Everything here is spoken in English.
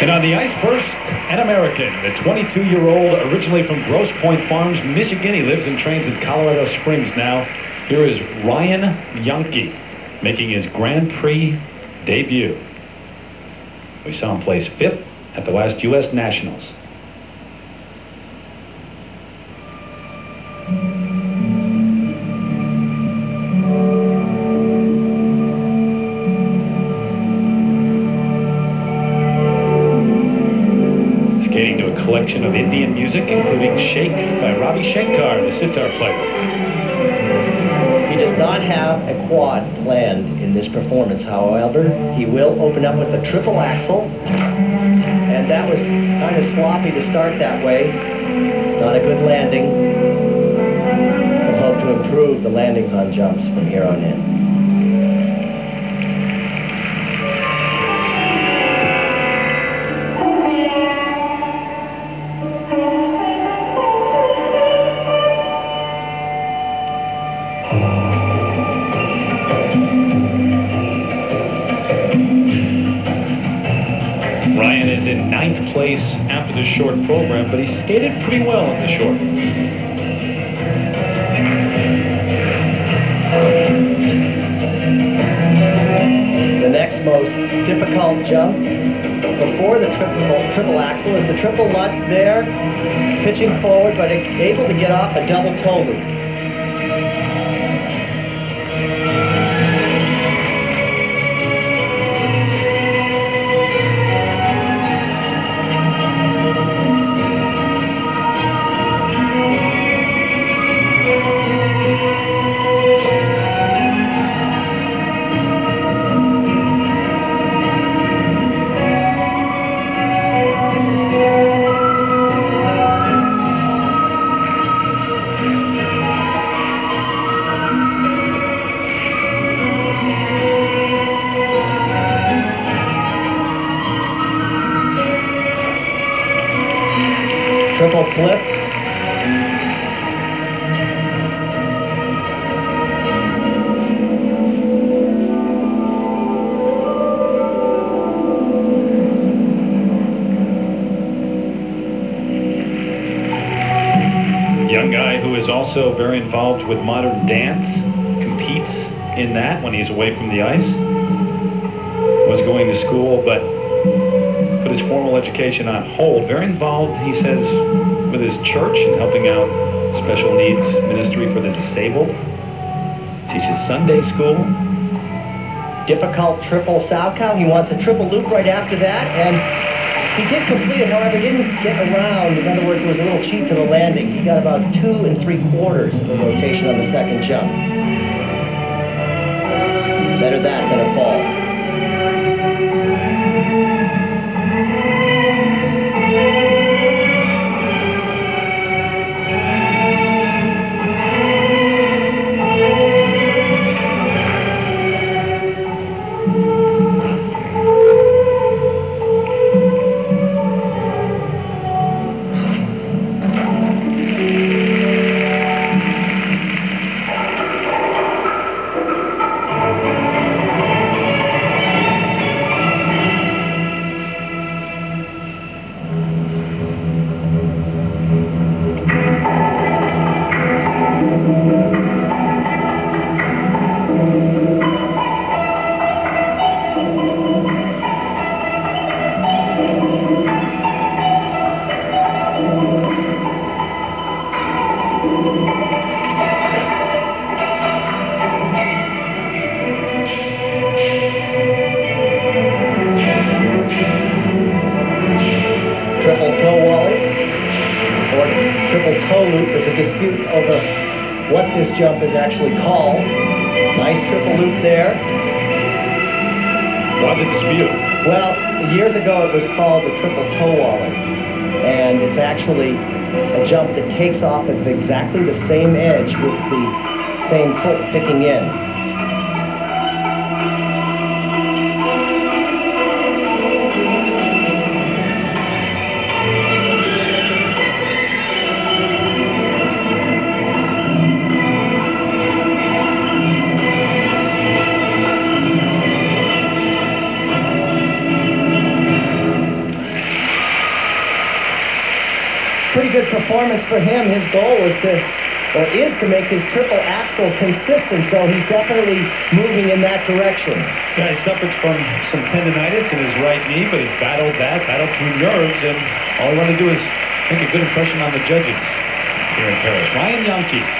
And on the ice first, an American, the 22-year-old, originally from Grosse Pointe Farms, Michigan. He lives and trains in Colorado Springs now. Here is Ryan Jahnke making his Grand Prix debut. We saw him place fifth at the last U.S. Nationals. Skating to a collection of Indian music, including Shake by Ravi Shankar, the sitar player. He does not have a quad planned in this performance, however. He will open up with a triple axel, and that was kind of sloppy to start that way. Not a good landing. We'll hope to improve the landings on jumps from here on in. Ryan is in 9th place after the short program, but he skated pretty well in the short. The next most difficult jump before the triple axel is the triple lutz there, pitching forward, but able to get off a double toe loop. Triple flip. Young guy who is also very involved with modern dance, competes in that when he's away from the ice. Was going to school, but put his formal education on hold. Very involved, he says, with his church and helping out special needs ministry for the disabled. Teaches Sunday school. Difficult triple sow cow. He wants a triple loop right after that, and he did complete it. However, he didn't get around. In other words, it was a little cheap to the landing. He got about 2 3/4 of the rotation on the second jump. Better that than a fall. What this jump is actually called. Nice triple loop there. Why the dispute? Well, years ago it was called the triple toe wallet, and it's actually a jump that takes off at exactly the same edge with the same foot sticking in. pretty good performance for him. His goal was to, or is to, make his triple axel consistent, so he's definitely moving in that direction. Yeah, he suffered from some tendonitis in his right knee, but he battled that, battled through nerves, and all I want to do is make a good impression on the judges here in Paris. Ryan Jahnke.